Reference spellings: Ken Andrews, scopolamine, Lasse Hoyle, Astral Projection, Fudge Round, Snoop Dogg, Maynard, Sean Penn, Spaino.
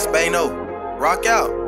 Spaino, rock out.